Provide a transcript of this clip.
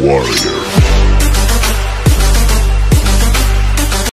warrior.